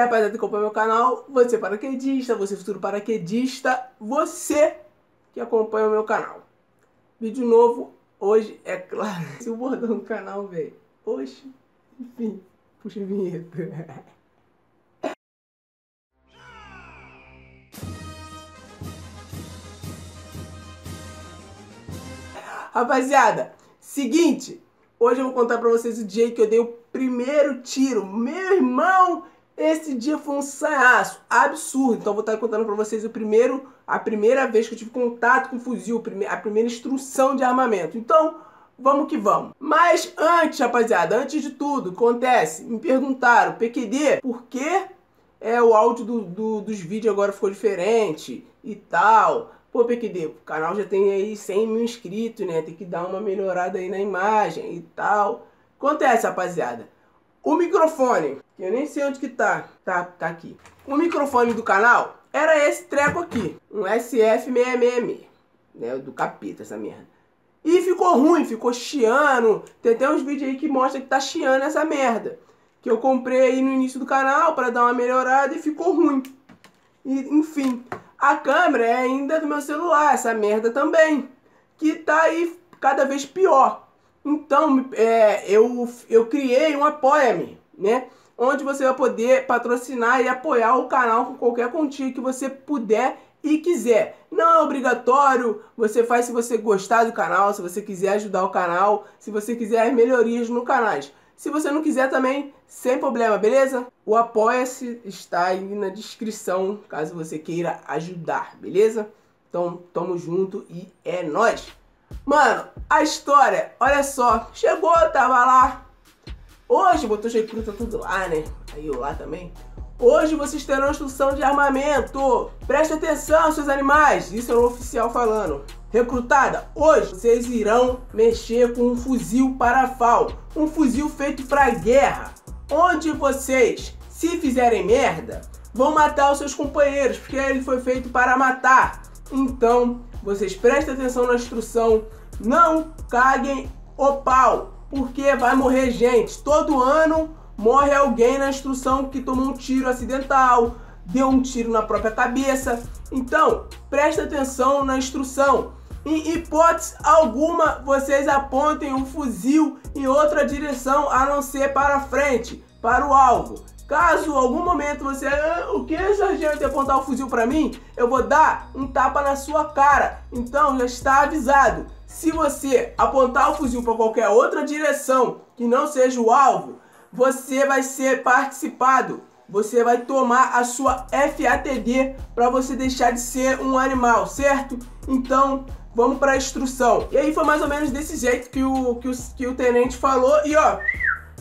E rapaziada que acompanha meu canal, você paraquedista, você futuro paraquedista, você que acompanha o meu canal. Vídeo novo hoje, é claro. Se o bordão do canal, velho. Oxe, enfim, puxa a vinheta. Rapaziada, seguinte, hoje eu vou contar pra vocês o dia que eu dei o primeiro tiro. Meu irmão, esse dia foi um sanhaço absurdo. Então eu vou estar contando pra vocês a primeira vez que eu tive contato com fuzil, a primeira instrução de armamento. Então, vamos que vamos. Mas antes, rapaziada, antes de tudo, acontece, me perguntaram, PQD, por que o áudio dos vídeos agora ficou diferente e tal? Pô, PQD, o canal já tem aí 100 mil inscritos, né? Tem que dar uma melhorada aí na imagem e tal. Acontece, rapaziada. O microfone, que eu nem sei onde que tá. Tá aqui. O microfone do canal era esse treco aqui. Um SF66M, né? Do capeta, essa merda. E ficou ruim, ficou chiando. Tem até uns vídeos aí que mostra que tá chiando essa merda. Que eu comprei aí no início do canal pra dar uma melhorada e ficou ruim. E, enfim... A câmera é ainda do meu celular, essa merda também, que tá aí cada vez pior. Então, eu criei um Apoia-me, né? Onde você vai poder patrocinar e apoiar o canal com qualquer quantia que você puder e quiser. Não é obrigatório, você faz se você gostar do canal, se você quiser ajudar o canal, se você quiser as melhorias no canal. Se você não quiser também, sem problema, beleza? O Apoia-se está aí na descrição, caso você queira ajudar, beleza? Então, tamo junto e é nóis! Mano, a história, olha só, chegou, tava lá. Hoje, botou jeito, tá tudo lá, né? Aí eu lá também. Hoje vocês terão a instrução de armamento. Presta atenção, seus animais. Isso é o oficial falando. Recrutada, hoje vocês irão mexer com um fuzil parafal. Um fuzil feito pra guerra. Onde vocês, se fizerem merda, vão matar os seus companheiros. Porque ele foi feito para matar. Então, vocês prestem atenção na instrução. Não caguem o pau. Porque vai morrer gente. Todo ano... morre alguém na instrução que tomou um tiro acidental, deu um tiro na própria cabeça. Então, presta atenção na instrução. Em hipótese alguma, vocês apontem um fuzil em outra direção, a não ser para frente, para o alvo. Caso algum momento você... o que, sargento, apontar o fuzil para mim? Eu vou dar um tapa na sua cara. Então, já está avisado. Se você apontar o fuzil para qualquer outra direção que não seja o alvo... você vai ser participado, você vai tomar a sua FATD para você deixar de ser um animal, certo? Então, vamos para a instrução. E aí foi mais ou menos desse jeito que o tenente falou e ó,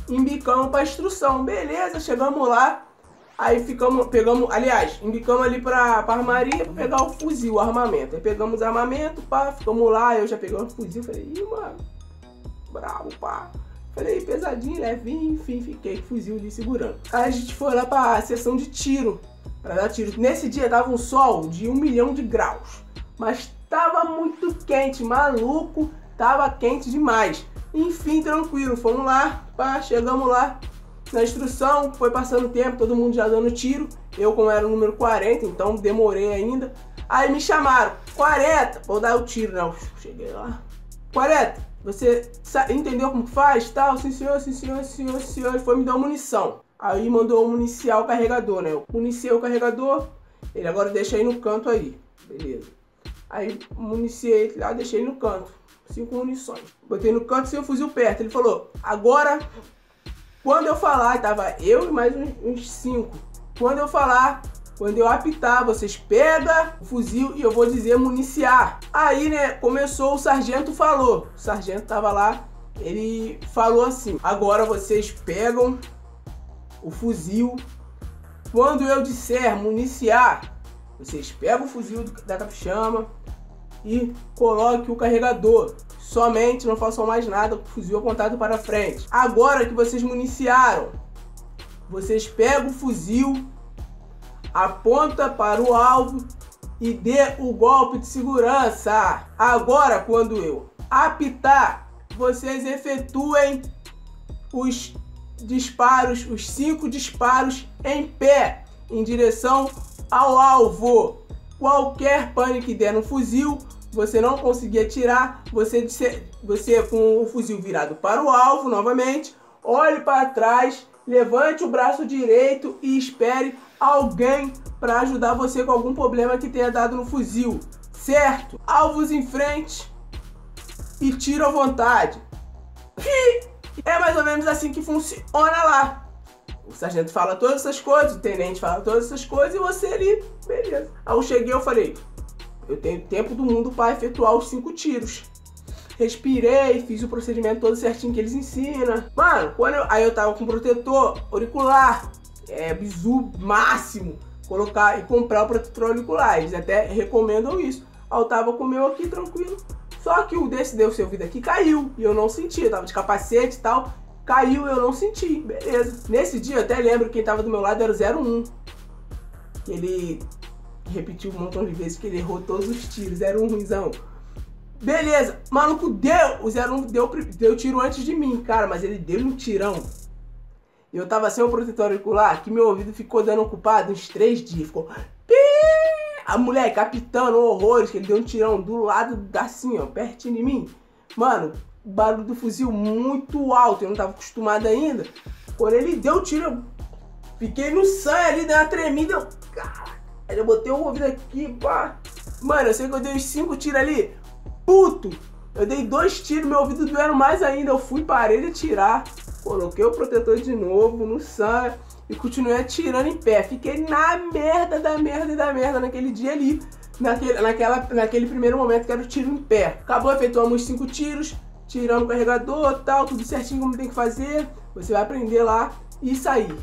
embicamos para a instrução. Beleza, chegamos lá, aí ficamos, pegamos, aliás, embicamos ali para a armaria para pegar o fuzil, o armamento. Aí pegamos o armamento, pá, ficamos lá, eu já peguei o fuzil, falei, ih, mano, bravo, pá. Falei, pesadinho, levinho, enfim, fiquei com o fuzil ali segurando. Aí a gente foi lá para a sessão de tiro, para dar tiro. Nesse dia tava um sol de 1 milhão de graus, mas tava muito quente, maluco, tava quente demais. Enfim, tranquilo, fomos lá, pá, chegamos lá na instrução, foi passando o tempo, todo mundo já dando tiro. Eu, como era o número 40, então demorei ainda. Aí me chamaram, 40, vou dar o tiro, não, cheguei lá, 40. Você entendeu como faz? Tal, sim senhor, sim senhor, sim senhor, sim senhor. Ele foi me dar uma munição. Aí mandou eu municiar o carregador, né? Eu municiei o carregador. Ele agora deixa aí no canto aí. Beleza. Aí municiei ele lá, deixei no canto. 5 munições. Botei no canto sem o fuzil perto. Ele falou, agora, quando eu falar, tava eu e mais uns 5. Quando eu falar... quando eu apitar, vocês pegam o fuzil e eu vou dizer municiar. Aí, né, começou, o sargento falou. O sargento tava lá, ele falou assim. Agora vocês pegam o fuzil. Quando eu disser municiar, vocês pegam o fuzil da capixama e coloquem o carregador. Somente, não façam mais nada, o fuzil apontado para frente. Agora que vocês municiaram, vocês pegam o fuzil... aponta para o alvo e dê o golpe de segurança. Agora, quando eu apitar, vocês efetuem os disparos, os 5 disparos em pé, em direção ao alvo. Qualquer pane que der no fuzil, você não conseguir atirar, você com o fuzil virado para o alvo novamente, olhe para trás, levante o braço direito e espere alguém para ajudar você com algum problema que tenha dado no fuzil, certo? Alvos em frente e tiro à vontade. É mais ou menos assim que funciona lá. O sargento fala todas essas coisas, o tenente fala todas essas coisas e você ali, beleza. Aí eu cheguei, eu falei, eu tenho tempo do mundo para efetuar os 5 tiros. Respirei, fiz o procedimento todo certinho que eles ensinam. Mano, quando eu tava com protetor auricular, bizu máximo, colocar e comprar o protetor auricular. Eles até recomendam isso. Aí eu tava com o meu aqui, tranquilo. Só que o desse deu seu vida aqui, caiu. E eu não senti, eu tava de capacete e tal. Caiu, eu não senti, beleza. Nesse dia eu até lembro, quem tava do meu lado era o 01. Ele repetiu um montão de vezes que ele errou todos os tiros, era um ruizão. Beleza, maluco deu, o 01 deu tiro antes de mim, cara, mas ele deu um tirão. Eu tava sem o protetor auricular, que meu ouvido ficou dando ocupado uns 3 dias, ficou... A mulher capitando horrores, que ele deu um tirão do lado, assim, ó, pertinho de mim. Mano, o barulho do fuzil muito alto, eu não tava acostumado ainda. Quando ele deu o tiro, eu fiquei no sangue ali, deu uma tremida, cara. Aí eu botei o ouvido aqui, pá. Mano, eu sei que eu dei uns 5 tiros ali. Puto! Eu dei 2 tiros, meu ouvido doendo mais ainda. Eu fui, parei de atirar, coloquei o protetor de novo no sangue e continuei atirando em pé. Fiquei na merda da merda e da merda naquele dia ali, naquele primeiro momento que era o tiro em pé. Acabou, efetuamos 5 tiros, tirando o carregador, tal, tudo certinho como tem que fazer. Você vai aprender lá e sair.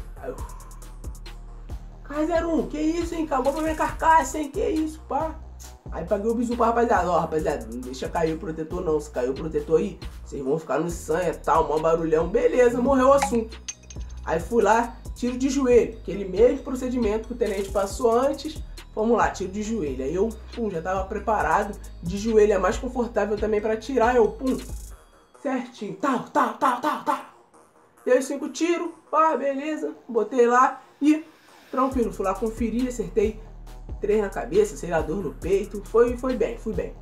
Cara, 01, que isso, hein? Acabou pra minha carcaça, hein? Que isso, pá? Aí paguei o bizu pra rapaziada. Ó, rapaziada, não deixa cair o protetor, não. Se cair o protetor aí, vocês vão ficar no sangue e tal, mó barulhão. Beleza, morreu o assunto. Aí fui lá, tiro de joelho. Aquele mesmo procedimento que o tenente passou antes. Vamos lá, tiro de joelho. Aí eu, pum, já tava preparado. De joelho é mais confortável também pra tirar. Eu, pum, certinho. Tal, tal, tal, tal, tal. Dei 5 tiros. Pá, beleza. Botei lá e... tranquilo, fui lá conferir, acertei 3 na cabeça, sei lá, 2 no peito, fui bem.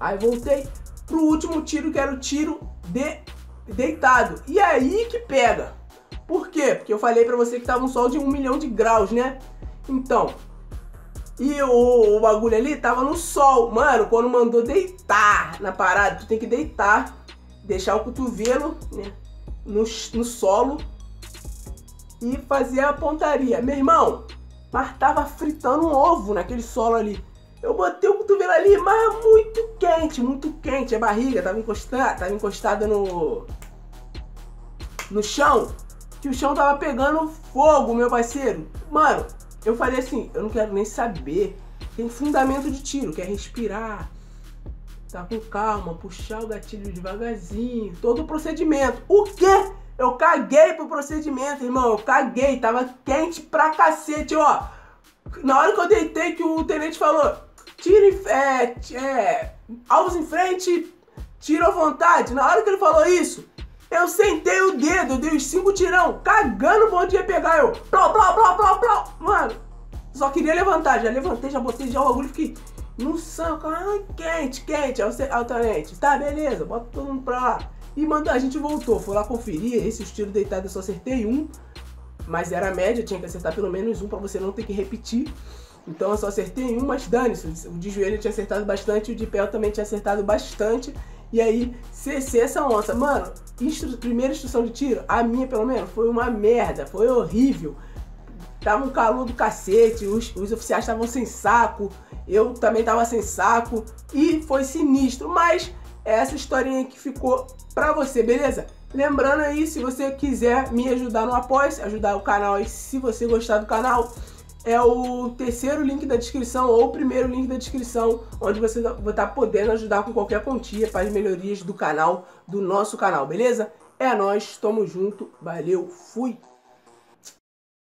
Aí voltei pro último tiro, que era o tiro de deitado. E aí que pega. Por quê? Porque eu falei pra você que tava um sol de 1 milhão de graus, né? Então, e o bagulho ali tava no sol. Mano, quando mandou deitar na parada, tu tem que deitar, deixar o cotovelo, né, no solo, e fazer a pontaria. Meu irmão, mas tava fritando um ovo naquele solo ali. Eu botei o cotovelo ali, mas muito quente. A barriga tava encostada no chão, que o chão tava pegando fogo, meu parceiro. Mano, eu falei assim, eu não quero nem saber. Tem fundamento de tiro, que é respirar, tá com calma, puxar o gatilho devagarzinho, todo o procedimento. O quê? Eu caguei pro procedimento, irmão, eu caguei, tava quente pra cacete, ó. Na hora que eu deitei, que o tenente falou, alvos em frente, tiro à vontade. Na hora que ele falou isso, eu sentei o dedo, eu dei os 5 tirão, cagando bom dia pegar, eu, plá, plá, plá, plá, plá. Mano, só queria levantar, já levantei, já botei já o bagulho e fiquei no sangue, ai, quente, ao tenente, tá, beleza, bota todo mundo pra lá. E mandou, a gente voltou, foi lá conferir. Esses tiros deitados eu só acertei 1, mas era a média, tinha que acertar pelo menos 1 pra você não ter que repetir. Então eu só acertei 1, mas dane-se, o de joelho eu tinha acertado bastante, o de pé eu também tinha acertado bastante. E aí, CC essa onça. Mano, primeira instrução de tiro, a minha pelo menos, foi uma merda, foi horrível. Tava um calor do cacete, os oficiais estavam sem saco, eu também tava sem saco, e foi sinistro, mas... essa historinha que ficou pra você, beleza? Lembrando aí, se você quiser me ajudar no Apoia-se, ajudar o canal aí, se você gostar do canal, é o terceiro link da descrição ou o primeiro link da descrição, onde você vai estar podendo ajudar com qualquer quantia para as melhorias do canal, do nosso canal, beleza? É nóis, tamo junto, valeu, fui!